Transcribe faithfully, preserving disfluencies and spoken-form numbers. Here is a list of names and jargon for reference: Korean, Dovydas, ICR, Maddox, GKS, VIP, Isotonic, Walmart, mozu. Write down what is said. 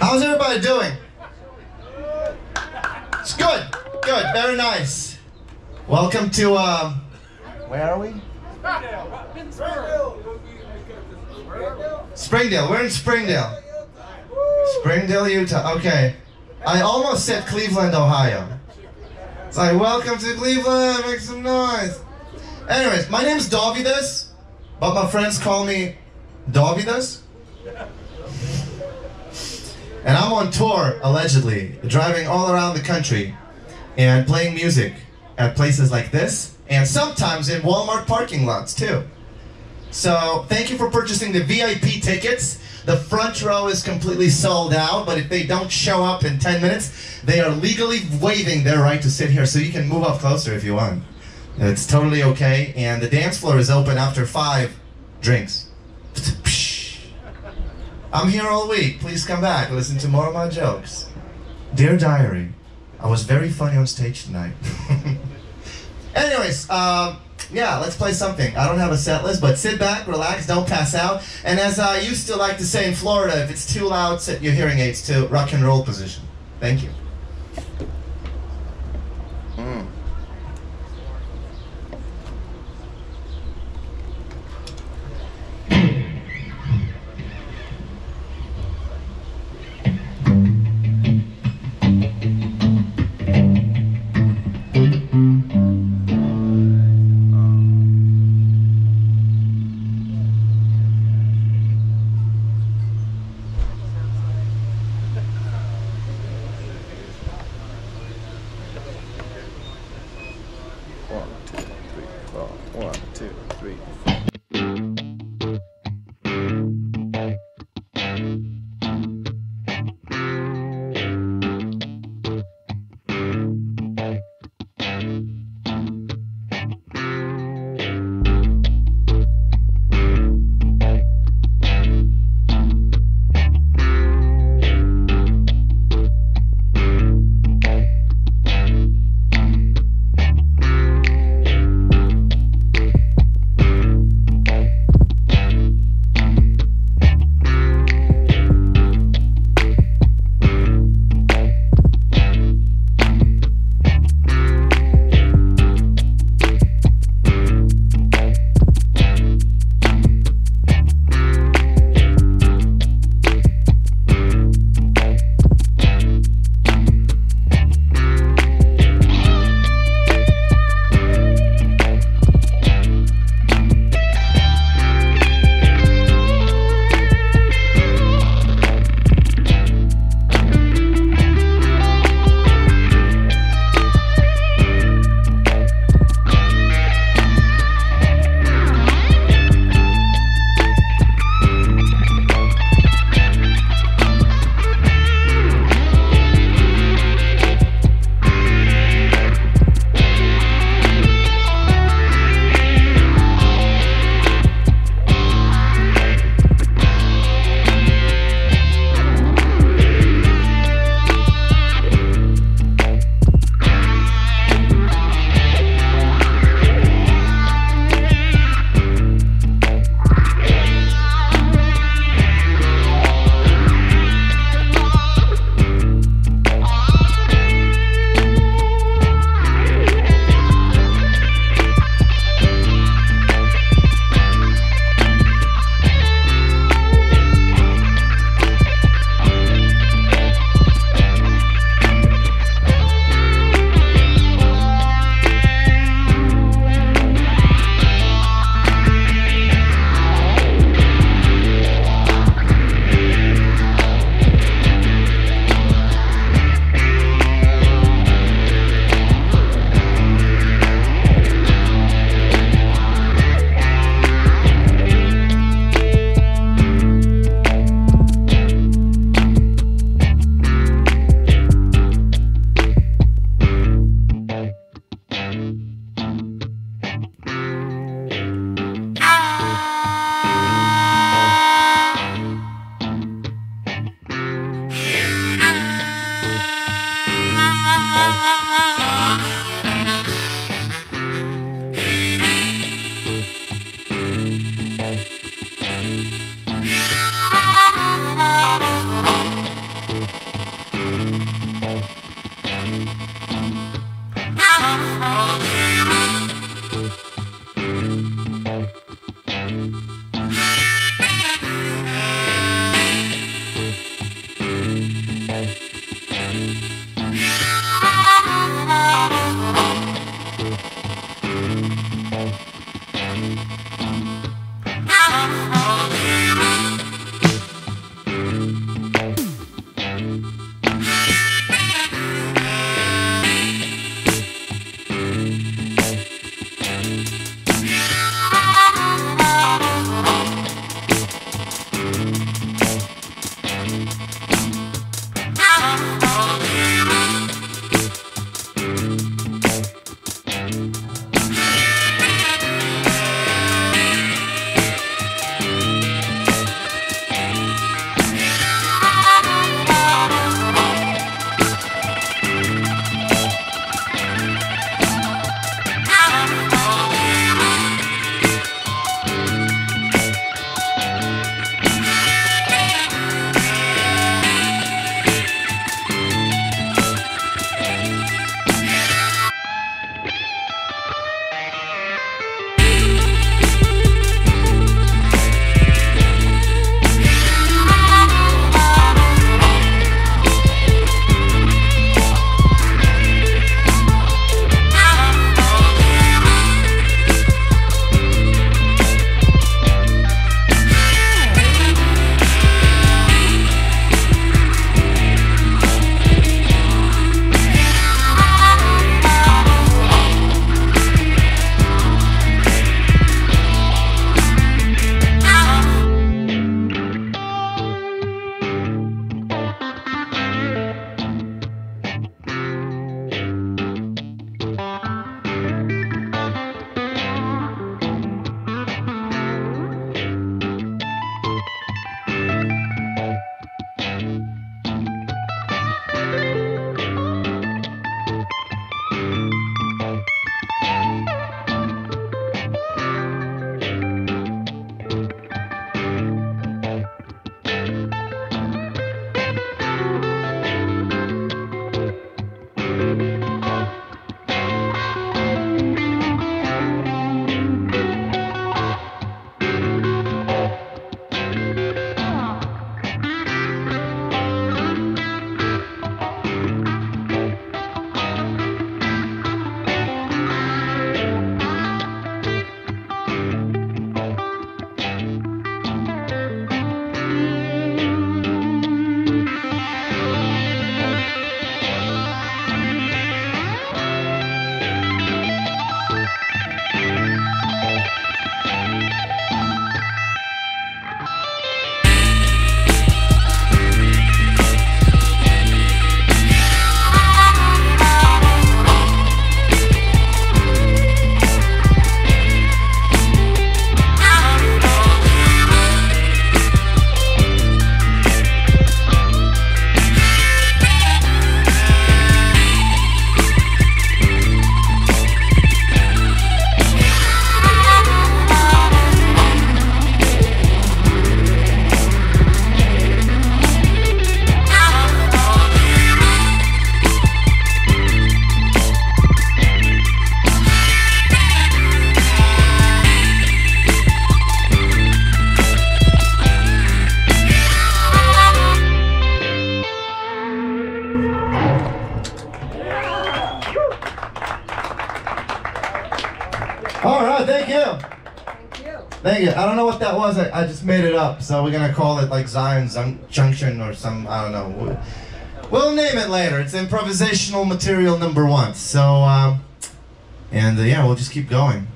How's everybody doing? It's good, good, very nice. Welcome to, uh, where are we? Springdale, we're in Springdale. Springdale, Utah, okay. I almost said Cleveland, Ohio. It's like, welcome to Cleveland, make some noise. Anyways, my name's Dovydas, but my friends call me Dovydas. And I'm on tour, allegedly, driving all around the country and playing music at places like this, and sometimes in Walmart parking lots too. So thank you for purchasing the V I P tickets. The front row is completely sold out, but if they don't show up in ten minutes, they are legally waiving their right to sit here, so you can move up closer if you want. It's totally okay, and the dance floor is open after five drinks. I'm here all week, please come back, listen to more of my jokes. Dear Diary, I was very funny on stage tonight. Anyways, um, yeah, let's play something. I don't have a set list, but sit back, relax, don't pass out. And as I used to like to say in Florida, if it's too loud, set your hearing aids to rock and roll position. Thank you. Mm. All right, thank you. Thank you. Thank you. I don't know what that was. I, I just made it up, so we're gonna call it like Zion's Junction or some. I don't know. We'll name it later. It's improvisational material number one. So, um, and uh, yeah, we'll just keep going.